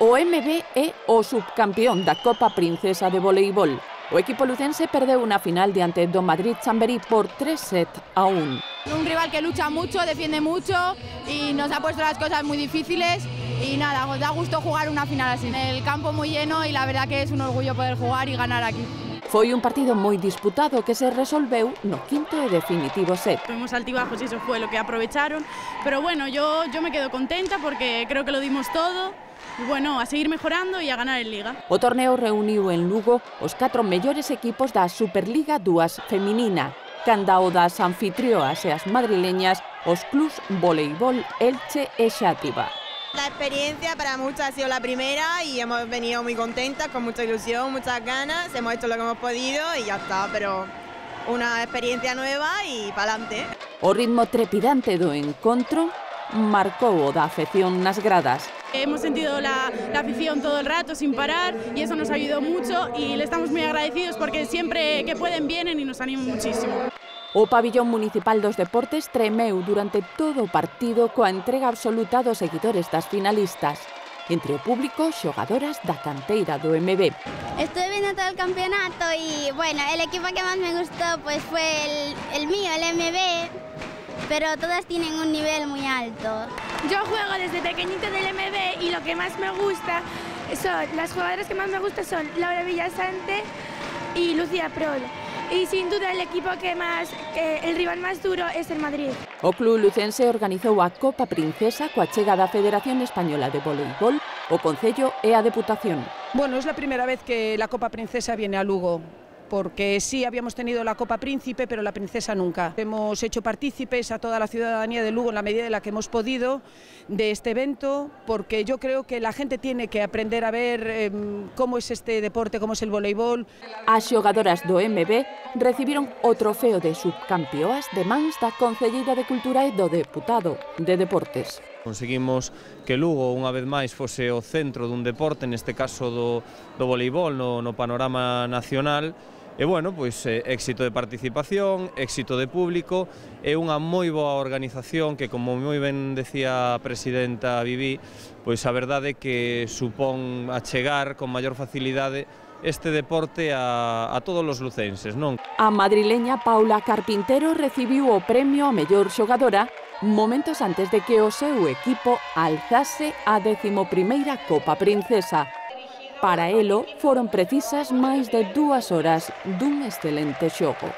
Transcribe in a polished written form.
O MB é o subcampeón da Copa Princesa de Voleibol. O equipo lucense perdeu una final diante do Madrid-Chamberí por 3-1. Un rival que lucha mucho, defiende mucho y nos ha puesto las cosas muy difíciles y nada, nos da gusto jugar una final así. El campo muy lleno y la verdad que es un orgullo poder jugar y ganar aquí. Foi un partido muy disputado que se resolveu no quinto e definitivo set. Tuvimos altibajos y eso fue lo que aprovecharon, pero bueno, yo me quedo contenta porque creo que lo dimos todo. Bueno, a seguir mejorando y a ganar en Liga. O torneo reuniu en Lugo os 4 mellores equipos da Superliga Dúas feminina. Canda o das anfitrioas e as madrileñas, os clubs Voleibol Elche e Xátiva. La experiencia para muchas ha sido la primera y hemos venido muy contentas, con mucha ilusión, muchas ganas, hemos hecho lo que hemos podido y ya está, pero una experiencia nueva y para adelante. O ritmo trepidante do encontro marcou o da afección nas gradas. Hemos sentido la afición todo el rato sin parar y eso nos ayudó mucho y le estamos muy agradecidos porque siempre que pueden vienen y nos animan muchísimo. O Pabellón Municipal Dos Deportes tremeu durante todo o partido coa entrega absoluta dos seguidores das finalistas. Entre o público, xogadoras da Canteira do MB. Estuve viendo todo el campeonato y bueno, el equipo que más me gustó pues fue el mío, el MB. Pero todas tienen un nivel muy alto. Yo juego desde pequeñito en el MB y lo que más me gusta son, las jugadoras que más me gustan son Laura Villasante y Lucía Prod. Y sin duda el equipo el rival más duro es el Madrid. O club lucense organizou a Copa Princesa coa chega da Federación Española de Voleibol, o Concello e a Deputación. Bueno, es la primera vez que la Copa Princesa viene a Lugo. Porque sí, habíamos tenido la Copa Príncipe, pero la Princesa nunca. Hemos hecho partícipes a toda la ciudadanía de Lugo en la medida de la que hemos podido de este evento, porque yo creo que la gente tiene que aprender a ver cómo es este deporte, cómo es el voleibol. As xogadoras do MB recibiron o trofeo de subcampeoas de mans da Concelleira de Cultura e do Deputado de Deportes. Conseguimos que Lugo, unha vez máis, fose o centro dun deporte, neste caso do voleibol, no panorama nacional. E bueno, pois éxito de participación, éxito de público e unha moi boa organización que, como moi ben decía a presidenta Vivi, pois a verdade é que supón achegar con maior facilidade este deporte a todos os lucenses, non? A madrileña Paula Carpintero recibiu o premio a mellor xogadora momentos antes de que o seu equipo alzase a 11ª Copa Princesa. Para elo foron precisas máis de 2 horas dun excelente xogo.